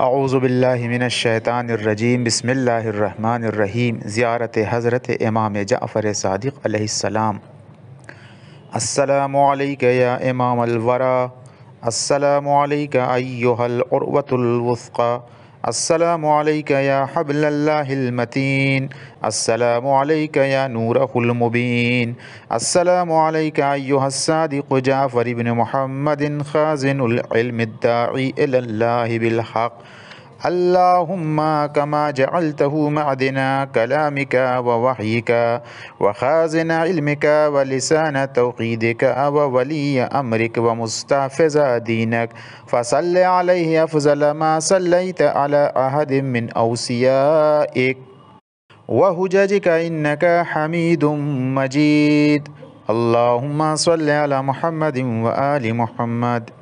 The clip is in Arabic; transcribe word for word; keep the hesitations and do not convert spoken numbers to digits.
اعوذ باللہ من الشیطان الرجیم بسم اللہ الرحمن الرحیم زیارت حضرت امام جعفر صادق علیہ السلام۔ السلام علیک یا امام الورا، السلام علیک ایہا العروۃ الوثقی، السلام علیک یا حبل اللہ المتین، السلام علیک یا نورہ المبین، السلام علیک ایہا الصادق جعفر ابن محمد خازن العلم الداعی الی اللہ بالحق، اللهم كما جعلته معدن كلامك ووحيك وخازن علمك ولسان توقيدك وولي أمرك ومستحفظ دينك، فصل عليه أفضل ما صليت على أحد من أوصيائك وحججك إنك حميد مجيد، اللهم صل على محمد وآل محمد۔